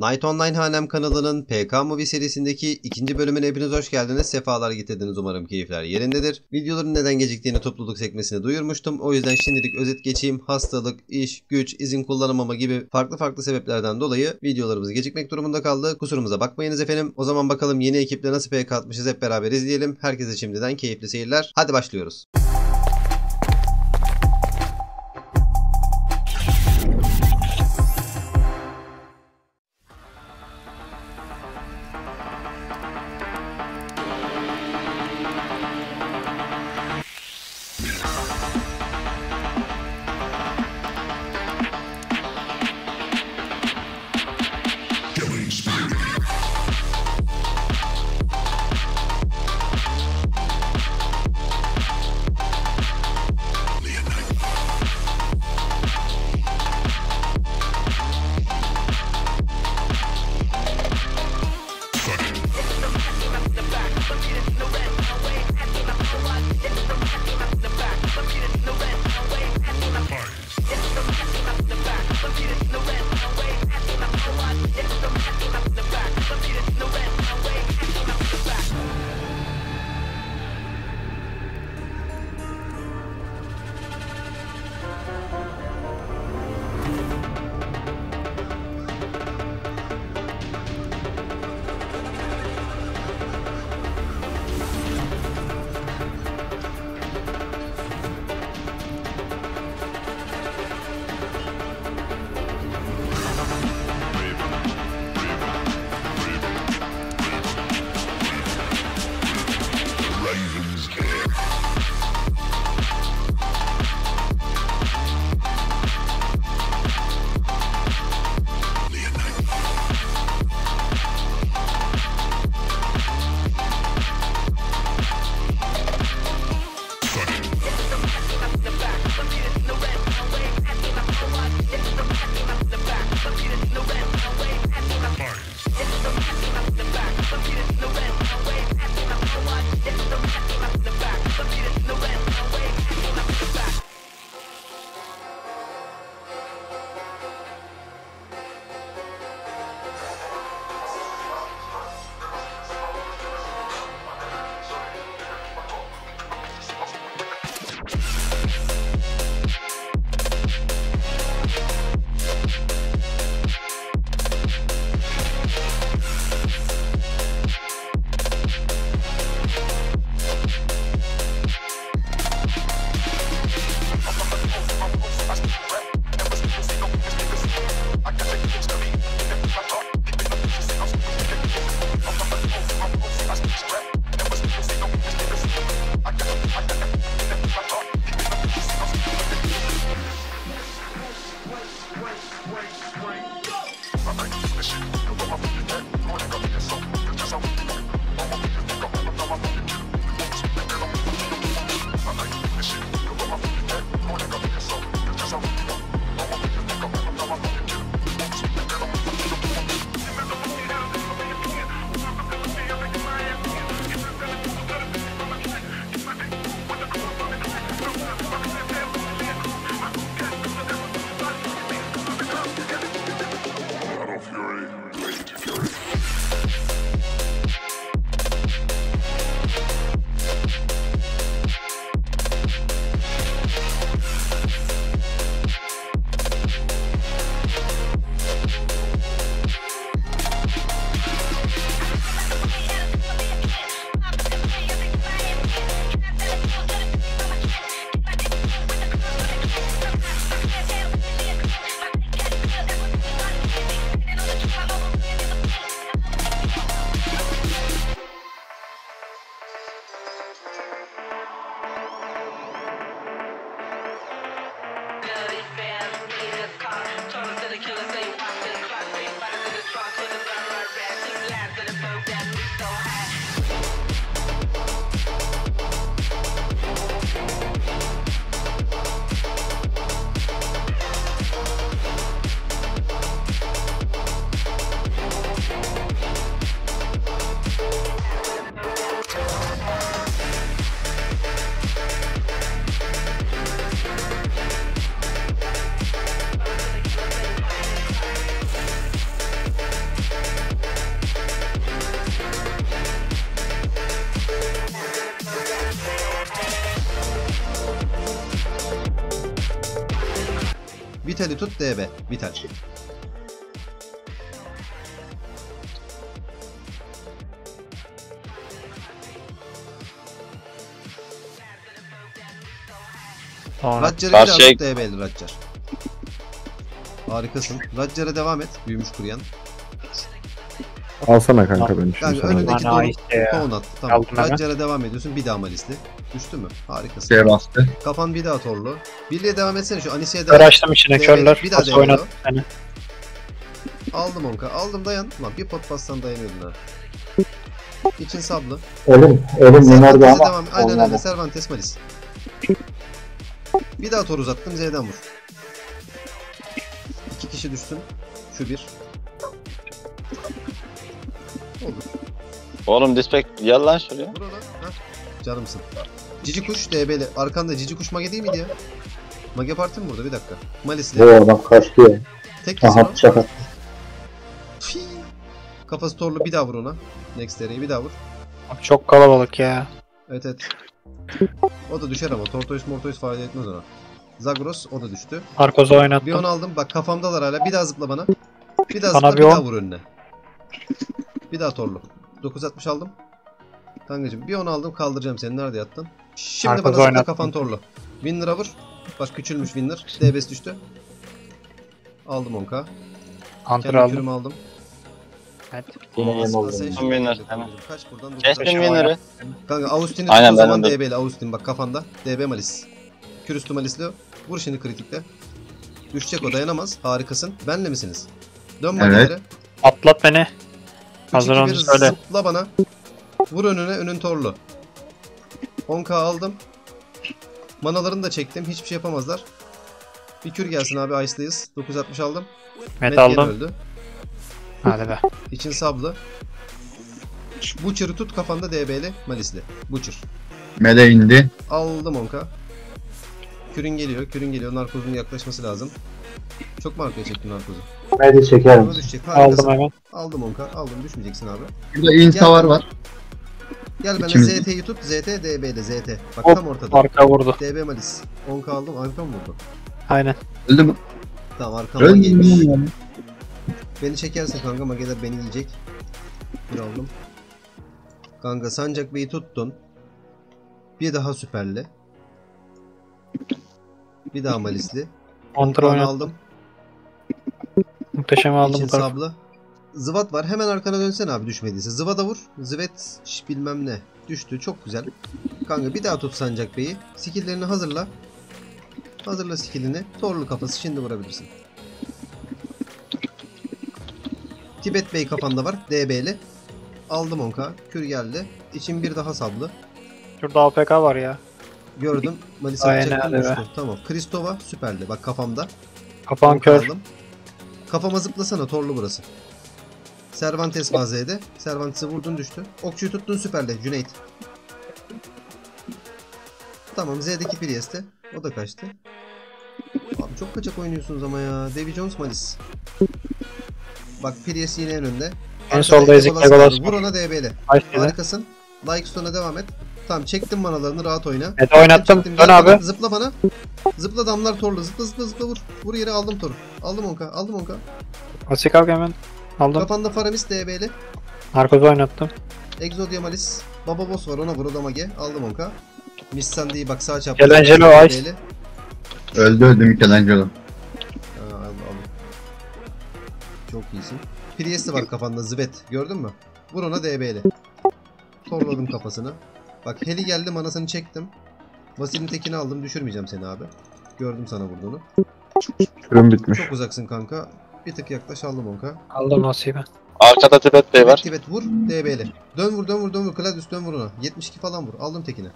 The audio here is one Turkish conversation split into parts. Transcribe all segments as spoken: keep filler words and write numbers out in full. Knight Online Hanem kanalının P K Movie serisindeki ikinci bölümüne hepiniz hoş geldiniz. Sefalar getirdiniz. Umarım keyifler yerindedir. Videoların neden geciktiğini topluluk sekmesine duyurmuştum. O yüzden şimdilik özet geçeyim. Hastalık, iş, güç, izin kullanamama gibi farklı farklı sebeplerden dolayı videolarımız gecikmek durumunda kaldı. Kusurumuza bakmayınız efendim. O zaman bakalım yeni ekiple nasıl P K atmışız, hep beraber izleyelim. Herkese şimdiden keyifli seyirler. Hadi başlıyoruz. Fury. Vitali tut D B. Vital. Radger'e biraz şey... tut D B'li Radger. Harikasın. Radger'e devam et. Büyümüş kuruyan. Alsana kanka beni şimdi. Önündeki ton attı. Tamam. Radger'e devam ediyorsun. Bir daha Malisli. Düştü mü? Harikasın. Şey bastı. Kafan bir daha Torlu. Birliğe devam etsene şu Anise'ye devam et. Araçtım içine körler. Bir daha devam yani. Aldım onka. Aldım dayan. Lan bir pot pastan dayanıyordun ha. İçin sablı. Oğlum. Oğlum bunlar da ama. Aynen öyle. Cervantes Malis. Bir daha tor uzattım. Z'den vur. İki kişi düşsün. Şu bir. Olur. Oğlum dispek gel lan şuraya. Dur lan. Canımsın. Cici kuş D B'li. Arkanda cici kuş mage değil miydi ya? Mage parti mi burada? Bir dakika. Malisli. Oo bak kaçtı ya. Tek aha şaka. Kafası torlu bir daha vur ona. Next ereği bir daha vur. Abi çok kalabalık ya. Evet evet. O da düşer ama. Tortoise mortoise fayda etmez ona. Zagros o da düştü. Narcos'u oynattım. Bir onu aldım. Bak kafamdalar hala. Bir daha zıpla bana. Bir daha bana zıpla bir, bir daha vur önüne. Bir daha torlu. dokuz altmış aldım. Kankacım bir onu aldım kaldıracağım seni. Nerede yattın? Şimdi Narcos bana zıpla kafan torlu. Winner'a vur. Bak küçülmüş Winner. D B'si düştü. Aldım on ka. Hunter aldım. Kürümü aldım. Evet. Winner. Kaç buradan? Kestim Winner'ı. Kanka Austin'i tuttuğun zaman D B'li. Austin bak kafanda. D B Malis. Kürüstü Malis'li. Vur şimdi kritikle. Düşecek o dayanamaz. Harikasın. Benle misiniz? Dön makinelere. Evet. Atlat beni. Hazır onu söyle. Zıpla bana. Vur önüne, önün torlu. on ka aldım. Manalarını da çektim. Hiçbir şey yapamazlar. Bir kür gelsin abi. Ice'dayız. dokuz altmış aldım. Met aldım. Hadi be. İçin sablı. Butcher'ı tut kafanda D B'li. Malisli. Butcher. Mede indi. Aldım on ka. Kürün geliyor. Kürün geliyor. Narcos'un yaklaşması lazım. Çok markaya çektim Narcos'u. Mede çekerim. Aldım hemen. Aldım on ka. Aldım. Düşmeyeceksin abi. Burada insta var var. Gel bana Z T'yi tut. Z T D B'de Z T. Bak hop, tam ortada. Arka vurdu. D B Malis. on ka aldım. Arka mı vurdu? Aynen. Öldü mü? Tamam arkamdan öldü gelmiş. Yani. Beni çekerse kanka mageler beni yiyecek. Bir aldım. Kanka Sancak Bey'i tuttun. Bir daha süperli. Bir daha Malisli. Kontrol aldım. Muhteşem aldım. İçin sablı. Zıvat var. Hemen arkana dönsene abi düşmediyse. Zıvada vur. Zıvet bilmem ne. Düştü. Çok güzel. Kanka bir daha tut Sancak Bey'i. Skill'lerini hazırla. Hazırla skill'ini. Torlu kafası. Şimdi vurabilirsin. Tibet Bey kafanda var. D B'li. Aldım on ka. Kür geldi. İçin bir daha sablı. Şurada A P K var ya. Gördüm. Malisa çektim. Düştü. Tamam. Kristova süperli. Bak kafamda. Kafam kör. Aldım. Kafama zıplasana. Torlu burası. Cervantes vaziyede. Cervantes'i vurdun düştü. Okçuyu tuttun süperle. Cüneyt. Tamam Z'deki Piries'te. O da kaçtı. Abi çok kaçak oynuyorsunuz ama ya. Davy Jones Malis. Bak Pires yine en önde. En solda Ezekiel var. Vur ona D B'li. Harikasın. Lykestone'a devam et. Tamam çektim manalarını rahat oyna. Evet oynattım. Dön abi. Zıpla bana. Zıpla damlar torlu. Zıpla zıpla zıpla vur. Vur yere aldım toru. Aldım on ka. Aldım on ka. Asik abi hemen. Aldım. Kafanda Faramis D B'li. Narcos'u oynattım. Exodia Malis. Baba boss var ona vur odama G. Aldım on ka. Miss Sandy'yi bak sağa çarptı. Michelangelo Ice. Öldü öldü Michelangelo. Aa aldım. Çok iyisin. Priest'i var kafanda zıbet. Gördün mü? Vur ona D B'li. Torladım kafasını. Bak heli geldi manasını çektim. Vasil'in tekini aldım. Düşürmeyeceğim seni abi. Gördüm sana vurduğunu. Kürüm bitmiş. Çok uzaksın kanka. Bir tık yaklaş aldım onka. Aldım nasibi. Arkada Tibet Bey var. Tibet vur D B'li. Dön vur dön vur dön vur. Cladius dön vur ona. yetmiş iki falan vur. Aldım tekini.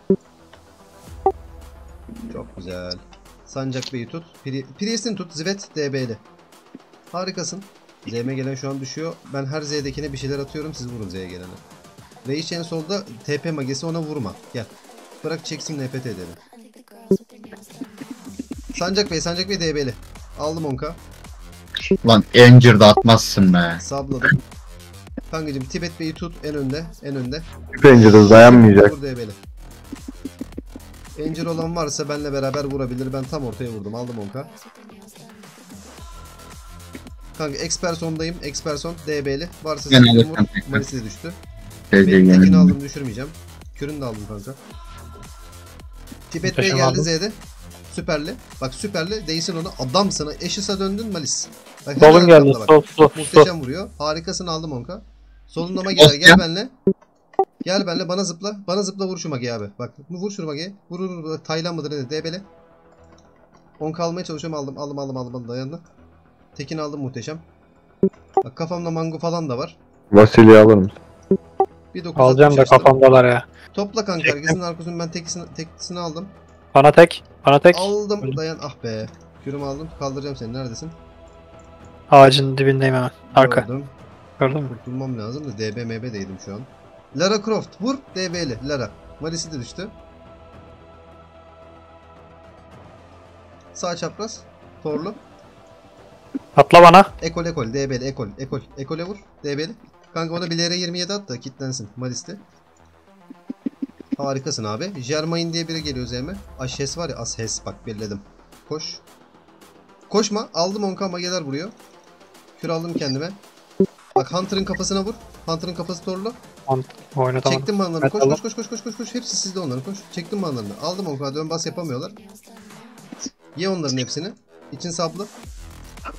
Çok güzel. Sancak Bey'i tut. Priest'ini tut. Zivet D B'li. Harikasın. Z'me gelen şu an düşüyor. Ben her Z'dekine bir şeyler atıyorum. Siz vurun Z'ye gelene. Ve hiç en solda T P magesi ona vurma. Gel. Bırak çeksin N P T edelim. Sancak Bey. Sancak Bey D B'li. Aldım onka. Lan Anger'da atmazsın be. Sabladım. Kankacım Tibet Bey'i tut en önde. En önde. Anger'da dayanmayacak. Vur D B'li. Angel olan varsa benle beraber vurabilir. Ben tam ortaya vurdum. Aldım onka. Kanka Experson'dayım. Experson D B'li. Varsa Seyir'in vur. Marisi düştü. Tekini aldım, düşürmeyeceğim. Kürünü de aldım kanka. Tibet Bey geldi Z'de. Süperli. Bak süperli. Değilsin onu. Adam sana. Eşis'e döndün Malis. Bak, solun geldi. Sol, sol, muhteşem sol. Vuruyor. Harikasını aldım onka. Solun ama gel. Gel benimle. Gel benimle. Bana zıpla. Bana zıpla vur şu Magi'ye abi. Bak vur şu Magi'ye. Vur vur vur. Taylan mıdır ne D B'li. onka almaya çalışıyorum. Aldım. Aldım aldım aldım. Dayandı. Tekin aldım muhteşem. Bak kafamda mango falan da var. Vasili'yi alır mısın? Alacağım da kafamdalar ya. Topla kanka. Herkesin Narcos'un ben tekisini, tekisini aldım. Bana tek. Bana tek. Aldım. Dayan. Ah be. Kürüm aldım. Kaldıracağım seni. Neredesin? Ağacın dibindeyim hemen. Arka. Gördüm. Gördün mü? Kurtulmam lazım da D B M B'deydim şu an. Lara Croft. Vur. D B'li. Lara. Marisi de düştü. Sağ çapraz. Thor'lu. Atla bana. Ekol ekol. D B'li. Ekol. Ekol. Ekol'e vur. D B'li. Kanka ona bir L R yirmi yedi at da kitlensin. Malis'te. Harikasın abi. Jermaine diye biri geliyor Z'me. Ashes var ya, Ashes bak belirledim. Koş. Koşma. Aldım onka mageler vuruyor. Kür aldım kendime. Bak Hunter'ın kafasına vur. Hunter'ın kafası torlu. Çektim manlarını. Koş koş koş koş koş koş koş. Hepsi sizde onların, koş. Çektim manlarını. Aldım onka. Dön bas yapamıyorlar. Ye onların hepsini. İçin saplı.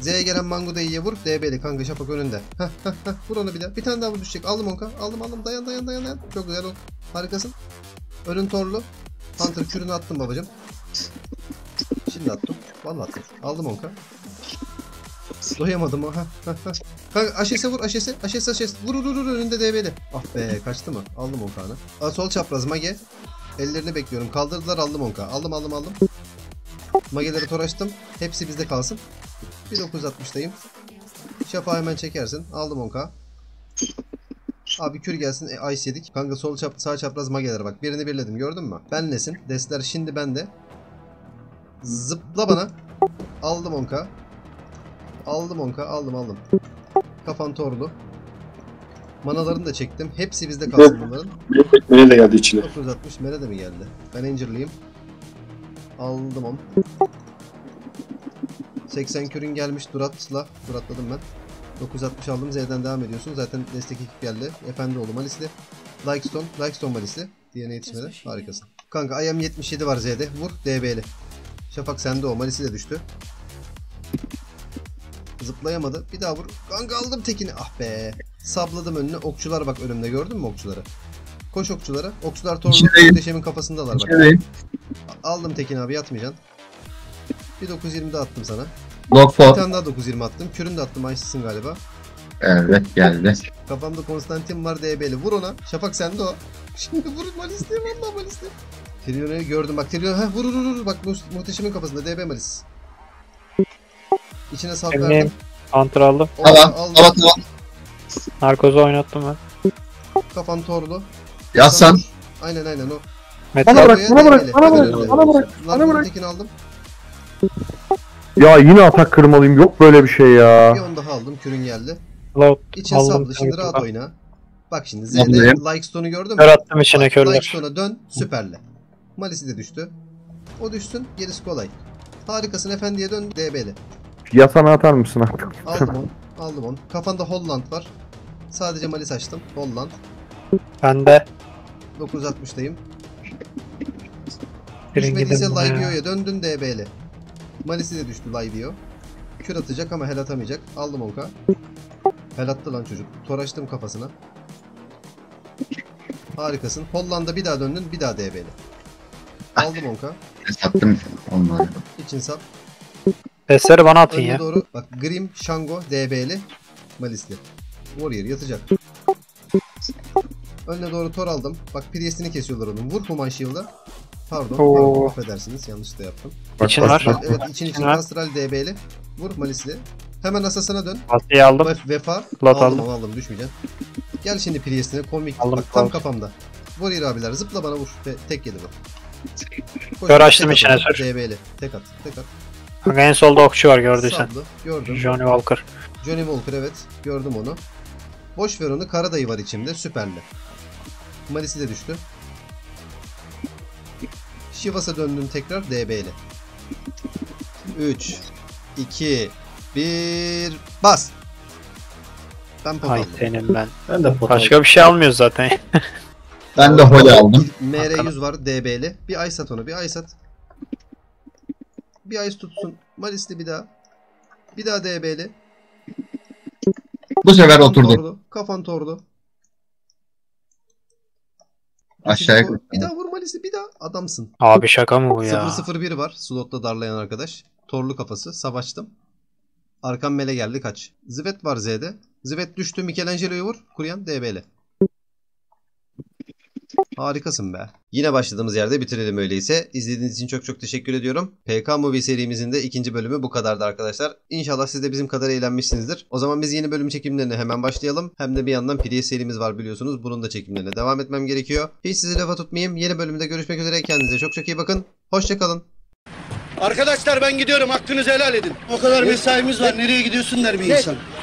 Z'ye gelen Mango da iyiye vur. D B'li kanka şapak önünde. Hah hah hah. Vur onu bir daha. Bir tane daha vur düşecek. Aldım onka. Aldım aldım. Dayan dayan dayan dayan. Çok güzel ol. Harikasın. Önün torlu. Hunter kürünü attım babacım. Şimdi attım. Vallahi attım. Aldım onka. Doyamadım ha. Kanka Ashe'se vur. Ashe'se. Ashe'se Ashe'se. Vur vur vur. Önünde D B'li. Ah be. Kaçtı mı? Aldım onka'nı. Aa, sol çapraz Mage. Ellerini bekliyorum. Kaldırdılar. Aldım onka. Aldım aldım aldım. Mage'leri toraştım. Hepsi bizde kalsın. bin dokuz yüz altmış'tayım. Şapağı hemen çekersin. Aldım onka. Abi kür gelsin. E, ice yedik. Kanka sol çap sağ çapraz mageler bak. Birini birledim gördün mü? Ben nesin? Desler şimdi bende. Zıpla bana. Aldım onka. Aldım onka. Aldım aldım. Kafan torlu. Manalarını da çektim. Hepsi bizde kalsın bunların. Mele de geldi içine. bin dokuz yüz altmış mele de mi geldi? Ben Angel'lıyım. Aldım onu. seksen kürün gelmiş Durat'la. Duratladım ben. dokuz yüz altmış aldım. Z'den devam ediyorsun. Zaten destek ekip geldi. Efendi oğlu Malisli. Lykestone. Lykestone Malisli. Diğerine yetişmedi. Harikasın. Kanka I M yetmiş yedi var Z'de. Vur. D B'li. Şafak sende o. Malisli de düştü. Zıplayamadı. Bir daha vur. Kanka aldım tekini. Ah be. Sabladım önüne. Okçular bak önümde. Gördün mü okçuları? Koş okçulara. Okçular torunun muhteşemin kafasındalar bak. Evet. Aldım tekin abi yatmayacaksın. Bir dokuz yüz yirmi'de attım sana. Lock bir tane daha dokuz yüz yirmi attım. Kürünü de attım. Ayşe'sin galiba. Evet geldi. Kafamda Konstantin var D B'li. Vur ona. Şafak sende o. Şimdi vur Malis'te. Valla Malis'te. Terion'u gördüm bak. Terion. Heh, vur vur vur. Bak muhteşemin kafasında D B Malis. İçine sap verdim. Hunter aldım. Tamam. Narcos'u oynattım ben. Kafan torlu. Yatsan. Aynen aynen o. Bana bırak, bana bırak, bana bırak, bana bırak, bana bırak. Tekini aldım. Ya yine atak kırmalıyım. Yok böyle bir şey ya. Bir on daha aldım. Kürün geldi. İçin saplı. Şimdi rahat oyna. Bak şimdi Z'de Lykestone'u gördün mü? Kör attım içine körler. Lykestone'a dön. Süperle. Malisi de düştü. O düşsün. Gerisi kolay. Harikasın. Efendi'ye dön. D B'li. Yasana atar mısın artık? Aldım onu. Aldım onu. Kafanda Holland var. Sadece Malis açtım. Holland. Ben de. dokuz yüz altmış'tayım. Düşmediyse Lybio'ya döndün D B'li. Malisi de düştü Lybio. Kür atacak ama hel atamayacak. Aldım onka. Hel attı lan çocuk. Toraştım kafasına. Harikasın. Hollanda bir daha döndün. Bir daha D B'li. Aldım onka. Sattım onları. İçin sap. Pesleri bana atın önüne ya. Doğru. Bak Grim, Shango, D B'li. Malisli. Warrior yatacak. Önüne doğru tor aldım. Bak Pires'ini kesiyorlar onun. Vur Human Shield'a. Pardon, pardon, affedersiniz. Yanlış da yaptım. İçin var. Evet, için için astral D B'li. Vur Malisli. Hemen asasına dön. Asiye aldım. Vefa. Lot aldım. Aldım, aldım. Düşmeyeceksin. Gel şimdi Pires'ine. Komik. Aldım, bak, tam kafamda. Warrior abiler. Zıpla bana vur. Tek yedi bu. Kör açtım içine sor. D B'li. Tek at. Tek at. Kanka en solda okçu var gördüysen. Sablı. Gördüm. Johnny Walker. Johnny Walker evet. Gördüm onu. Boş ver onu. Kara dayı var içimde. Süperli. Marisi de düştü. Şivas'a döndüm tekrar D B'li. üç iki bir bas. Ben pot aldım. Senin ben. Ben de pot başka aldım. Bir şey almıyor zaten. Ben de holi aldım. M R yüz var D B'li. Bir ay sat onu, bir ay sat. Bir ay tutsun. Marisli bir daha. Bir daha D B'li. Bu sefer kafan oturdu. Tordu. Kafan tordu. Aşağıya. Bir daha vur Marisli, bir daha. Adamsın. Abi şaka mı bu ya? sıfır sıfır bir var. Slotta darlayan arkadaş. Torlu kafası. Savaştım. Arkam mele geldi kaç. Zivet var Z'de. Zivet düştü. Michelangelo'yu vur. Kuryan D B'li. Harikasın be. Yine başladığımız yerde bitirelim öyleyse. İzlediğiniz için çok çok teşekkür ediyorum. P K Movie serimizin de ikinci bölümü bu kadardı arkadaşlar. İnşallah siz de bizim kadar eğlenmişsinizdir. O zaman biz yeni bölüm çekimlerine hemen başlayalım. Hem de bir yandan Pires serimiz var biliyorsunuz. Bunun da çekimlerine devam etmem gerekiyor. Hiç sizi lafa tutmayayım. Yeni bölümde görüşmek üzere. Kendinize çok çok iyi bakın. Hoşçakalın. Arkadaşlar ben gidiyorum. Hakkınızı helal edin. O kadar mesaimiz var. Nereye gidiyorsun der bir insan.